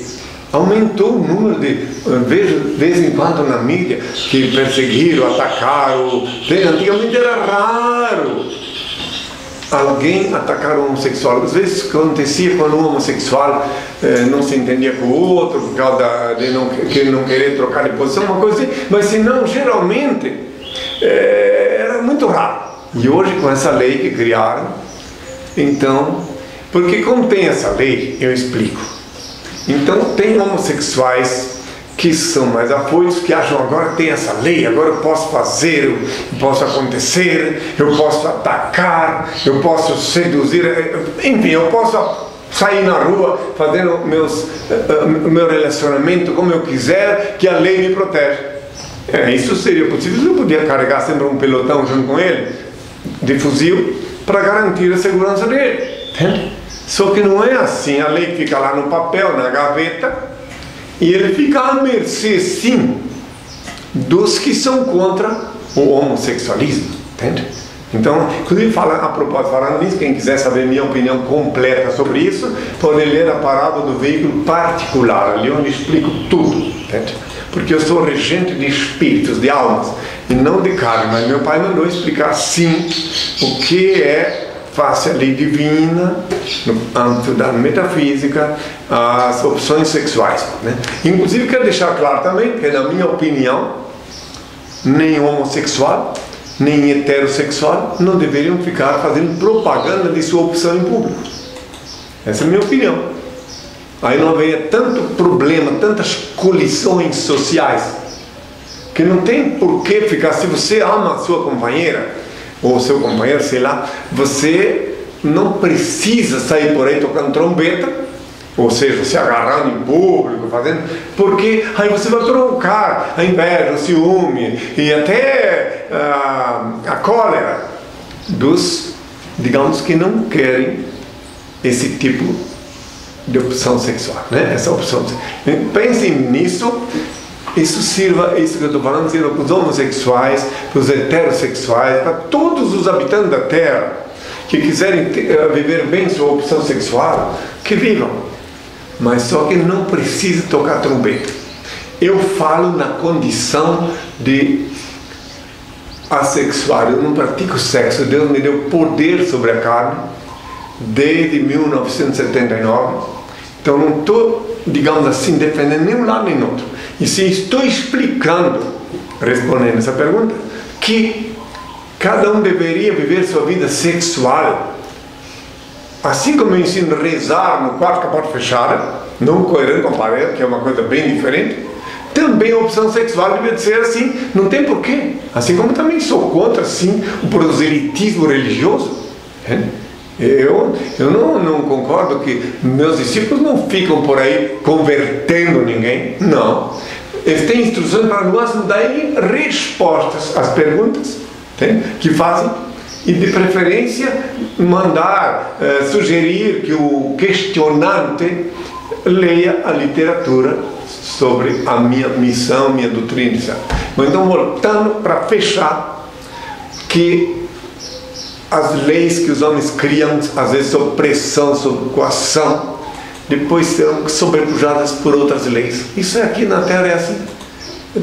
aumentou o número de... Vejo de vez em quando na mídia que perseguiram, atacaram. Antigamente era raro alguém atacar um homossexual. Às vezes acontecia quando um homossexual não se entendia com o outro, por causa de não querer trocar de posição, uma coisa assim. Mas senão, geralmente, era muito raro. E hoje, com essa lei que criaram, então... Porque como tem essa lei, eu explico. Então, tem homossexuais que são mais afoitos, que acham agora tem essa lei, agora eu posso fazer, eu posso acontecer, eu posso atacar, eu posso seduzir, enfim, eu posso sair na rua fazendo meu relacionamento como eu quiser, que a lei me protege. Isso seria possível se eu podia carregar sempre um pelotão junto com ele, de fuzil, para garantir a segurança dele, entende? Só que não é assim, a lei fica lá no papel, na gaveta, e ele fica à mercê, sim, dos que são contra o homossexualismo, entende? Então, inclusive, a propósito, falando nisso, quem quiser saber minha opinião completa sobre isso, pode ler a parábola do veículo particular, ali onde explico tudo, entende? Porque eu sou regente de espíritos, de almas, e não de carne, mas meu pai mandou explicar sim o que é face à lei divina no âmbito da metafísica, as opções sexuais, né? Inclusive quero deixar claro também que, na minha opinião, nem homossexual nem heterossexual não deveriam ficar fazendo propaganda de sua opção em público. Essa é a minha opinião. Aí não haveria tanto problema, tantas colisões sociais, que não tem por que ficar. Se você ama a sua companheira ou seu companheiro, sei lá, você não precisa sair por aí tocando trombeta, ou seja, se agarrando em público, fazendo, porque aí você vai provocar a inveja, o ciúme e até a cólera dos, digamos, que não querem esse tipo de opção sexual, né? Essa opção. Pensem nisso. Isso sirva, isso que eu estou falando, sirva para os homossexuais, para os heterossexuais, para todos os habitantes da Terra que quiserem viver bem sua opção sexual, que vivam. Mas só que não precisa tocar trombeta. Eu falo na condição de assexual, eu não pratico sexo. Deus me deu poder sobre a carne desde 1979. Então não estou, digamos assim, defendendo nem um lado nem outro. E se estou explicando, respondendo essa pergunta, que cada um deveria viver sua vida sexual, assim como eu ensino a rezar no quarto com a porta fechada, não correndo com a parede, que é uma coisa bem diferente, também a opção sexual deveria ser assim, não tem porquê. Assim como também sou contra, sim, o proselitismo religioso, né? Eu não concordo que meus discípulos não ficam por aí convertendo ninguém, não. Eles têm instruções para nós darem respostas às perguntas, né, que fazem, e de preferência mandar, sugerir que o questionante leia a literatura sobre a minha missão, minha doutrina. Mas então, voltando para fechar, que as leis que os homens criam, às vezes sob pressão, sob coação, depois serão sobrepujadas por outras leis. Isso aqui na Terra é assim.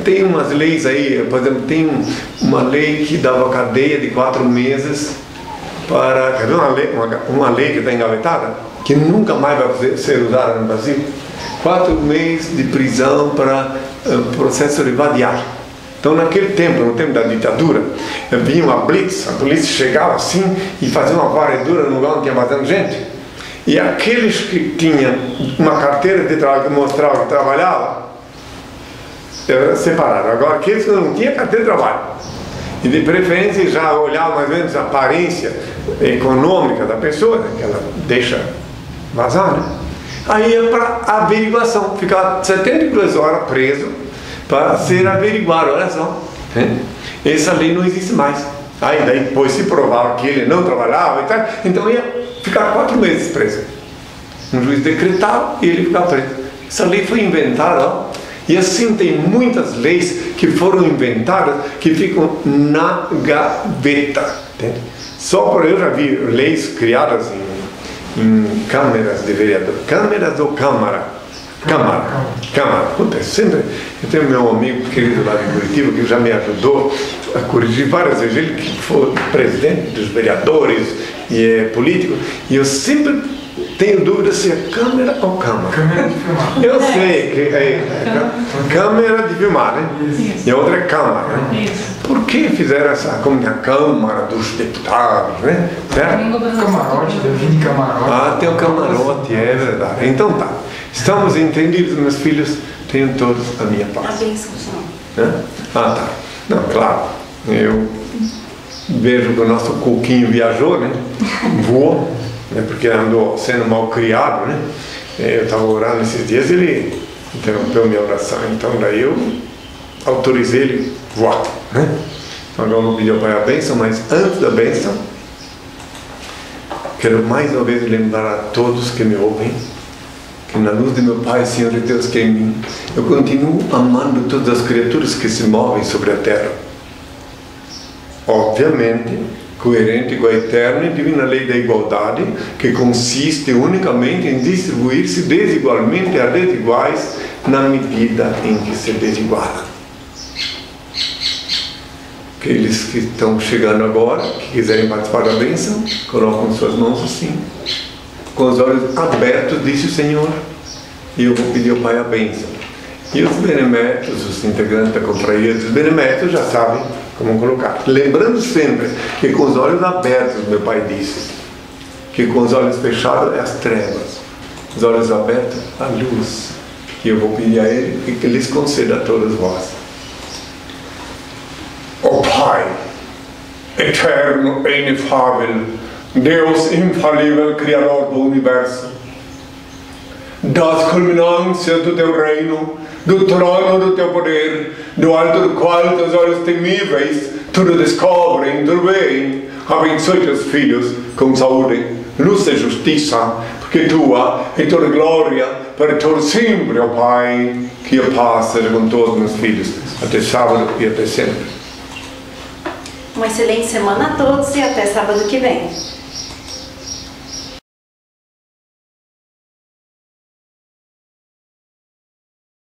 Tem umas leis aí, por exemplo, tem uma lei que dava cadeia de 4 meses para... Quer ver uma lei que está engavetada, que nunca mais vai ser usada no Brasil? 4 meses de prisão para processo de vadiar. Então, naquele tempo, no tempo da ditadura, vinha uma blitz, a polícia chegava assim e fazia uma varredura no lugar onde tinha bastante gente. E aqueles que tinham uma carteira de trabalho que mostrava que trabalhava, separaram. Agora, aqueles que não tinham carteira de trabalho, e de preferência já olhavam mais ou menos a aparência econômica da pessoa, né, que ela deixa vazar, né? Aí é para averiguação, ficar 72 horas preso, para ser averiguado, olha só, né? Essa lei não existe mais. Aí daí depois se provava que ele não trabalhava e tal, então ia ficar 4 meses preso. Um juiz decretava e ele ficava preso. Essa lei foi inventada, ó. E assim tem muitas leis que foram inventadas que ficam na gaveta, entende? Só por eu já vi leis criadas em câmeras de vereador, câmeras ou câmara. Câmara. Puta, sempre. Eu tenho meu amigo querido lá de Curitiba que já me ajudou a corrigir várias vezes. Ele que foi presidente dos vereadores e é político. E eu sempre tenho dúvida se é câmera ou câmara. Câmera de filmar. Eu sei que é câmera de filmar, né? Isso. E a outra é câmara, né? Isso. Por que fizeram essa, como na Câmara dos Deputados, né? Camarote, David Camarote. Ah, tem o camarote, é verdade. Então tá. Estamos entendidos, meus filhos, tenham todos a minha paz. Ah, tá. Não, claro, eu vejo que o nosso coquinho viajou, né? Voou, né? Porque andou sendo mal criado, né? Eu estava orando esses dias e ele interrompeu minha oração. Então, daí eu autorizei ele voar, né? Então, agora eu não pedi ao Pai a bênção, mas antes da bênção, quero mais uma vez lembrar a todos que me ouvem que na luz de meu Pai, Senhor de Deus, que é em mim, eu continuo amando todas as criaturas que se movem sobre a terra. Obviamente, coerente com a eterna e divina lei da igualdade, que consiste unicamente em distribuir-se desigualmente a desiguais na medida em que se desiguala. Aqueles que estão chegando agora, que quiserem participar da bênção, colocam suas mãos assim, com os olhos abertos, disse o Senhor, e eu vou pedir ao Pai a bênção. E os beneméritos, os integrantes da confraria, os beneméritos já sabem como colocar. Lembrando sempre que com os olhos abertos, meu Pai disse, que com os olhos fechados é as trevas, os olhos abertos a luz, que eu vou pedir a Ele e que lhes conceda a todos vós. Ó Pai, eterno e inefável, Deus infalível, Criador do Universo, das culminâncias do Teu reino, do trono do Teu poder, do alto do qual Teus olhos temíveis tudo descobrem, tudo veem, abençoe Teus filhos com saúde, luz e justiça, porque Tua é Tua glória para todo sempre, ó Pai, que eu passe com todos os meus filhos, até sábado e até sempre. Uma excelente semana a todos e até sábado que vem.